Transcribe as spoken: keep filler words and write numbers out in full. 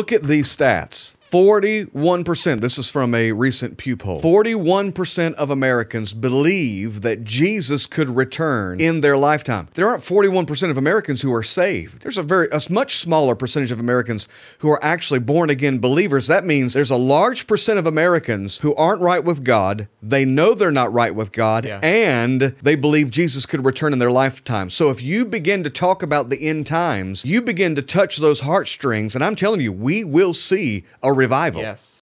Look at these stats. forty-one percent, this is from a recent Pew poll, forty-one percent of Americans believe that Jesus could return in their lifetime. There aren't forty-one percent of Americans who are saved. There's a very, a much smaller percentage of Americans who are actually born-again believers. That means there's a large percent of Americans who aren't right with God, they know they're not right with God, yeah. and they believe Jesus could return in their lifetime. So if you begin to talk about the end times, you begin to touch those heartstrings, and I'm telling you, we will see a revival. Yes.